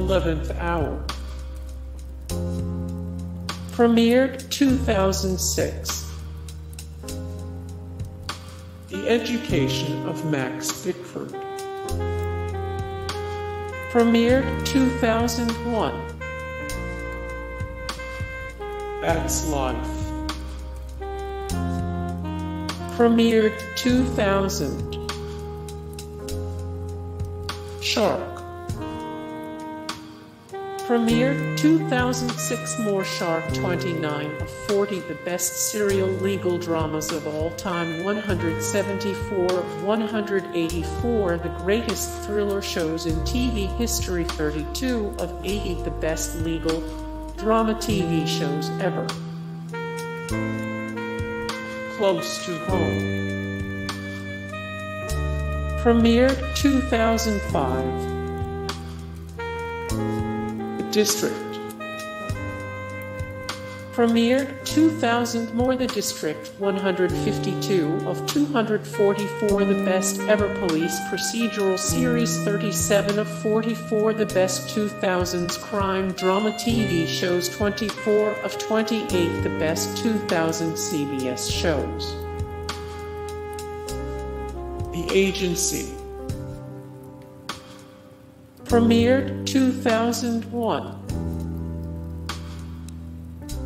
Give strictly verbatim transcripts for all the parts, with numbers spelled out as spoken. Eleventh Hour. Premiered two thousand six. The Education of Max Bickford. Premiered two thousand one. That's Life. Premiered two thousand. Shark. Premiered two thousand six. More Shark twenty-nine of forty, the best serial legal dramas of all time, one hundred seventy-four of one hundred eighty-four, the greatest thriller shows in T V history, thirty-two of eighty, the best legal drama T V shows ever. Close to Home. Premiered two thousand five. The District. Premiered two thousand. More The District, one hundred fifty-two of two hundred forty-four, the best ever police procedural series, thirty-seven of forty-four, the best two thousands crime drama T V shows, twenty-four of twenty-eight, the best two thousand C B S shows. The Agency. Premiered two thousand one.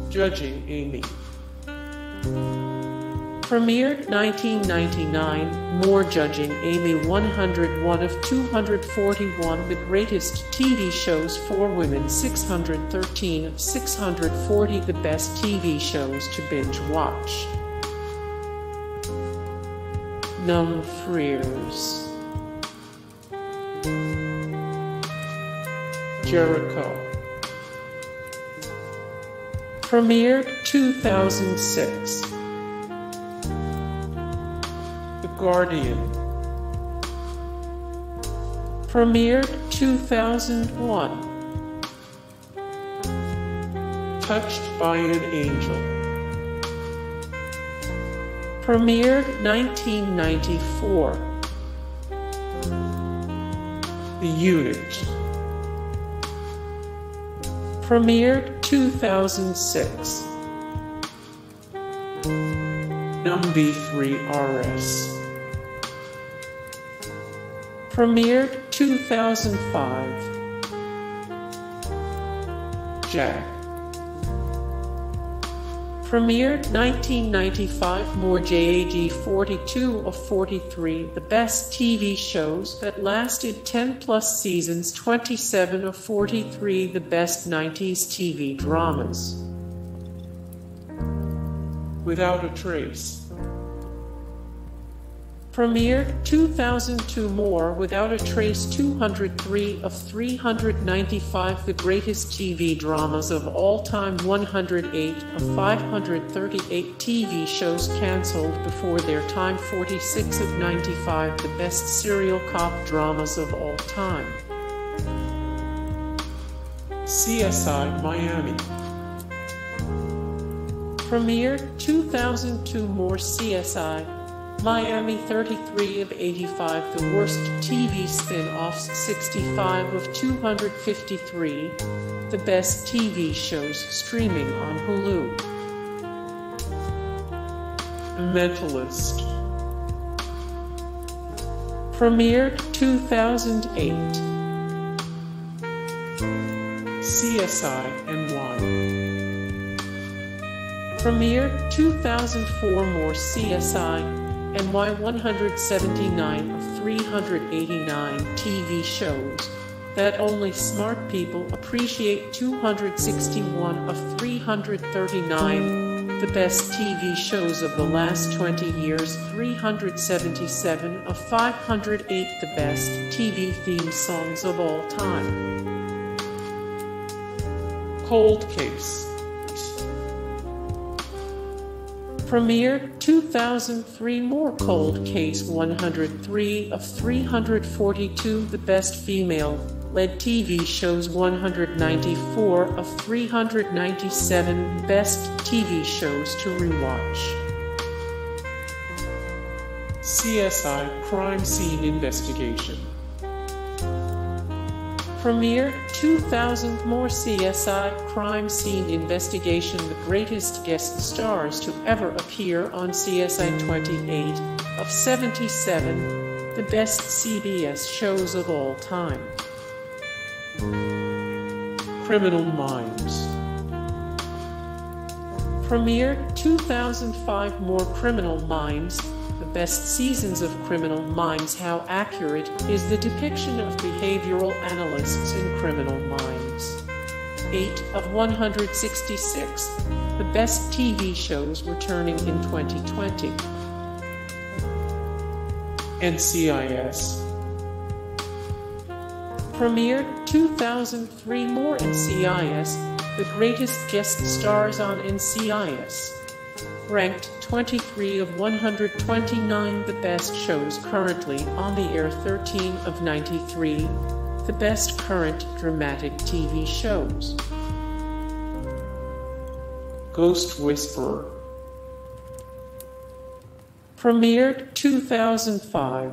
Judging Amy. Premiered nineteen ninety-nine, More Judging Amy, one hundred one of two hundred forty-one, the greatest T V shows for women, six hundred thirteen of six hundred forty, the best T V shows to binge watch. Numb three ers. Jericho. Premiered two thousand six. The Guardian. Premiered two thousand one. Touched by an Angel. Premiered nineteen ninety-four. The Unit. Premiered two thousand six. Numb three rs. Premiered two thousand five. JAG. Premiered nineteen ninety-five, More JAG, forty-two of forty-three, the best T V shows that lasted ten plus seasons, twenty-seven of forty-three, the best nineties T V dramas. Without a Trace. Premiered two thousand two. More Without a Trace, two hundred three of three hundred ninety-five, the greatest T V dramas of all time, one hundred eight of five hundred thirty-eight T V shows cancelled before their time, forty-six of ninety-five, the best serial cop dramas of all time. C S I: Miami. Premiered two thousand two. More C S I Miami, thirty-three of eighty-five, the worst T V spin-offs, sixty-five of two hundred fifty-three, the best T V shows streaming on Hulu. The Mentalist. Premiered two thousand eight. C S I N Y. Premiered two thousand four. More C S I N Y, one hundred seventy-nine of three hundred eighty-nine T V shows that only smart people appreciate, two hundred sixty-one of three hundred thirty-nine, the best T V shows of the last twenty years, three hundred seventy-seven of five hundred eight, the best T V theme songs of all time. Cold Case. Premiered two thousand three. More Cold Case, one hundred three of three hundred forty-two, the best female-led T V shows, one hundred ninety-four of three hundred ninety-seven, best T V shows to rewatch. C S I: Crime Scene Investigation. premiere, two thousand more C S I: Crime Scene Investigation, the greatest guest stars to ever appear on C S I. twenty-eight of seventy-seven, the best C B S shows of all time. Criminal Minds. Premiere, two thousand five more Criminal Minds, the best seasons of Criminal Minds. How accurate is the depiction of behavioral analysts in Criminal Minds? eight of one hundred sixty-six, the best T V shows returning in twenty twenty. N C I S. Premiere, two thousand three more N C I S, the greatest guest stars on N C I S. Ranked twenty-three of one hundred twenty-nine, the best shows currently on the air. Thirteen of ninety-three, the best current dramatic T V shows. Ghost Whisperer. Premiered two thousand five.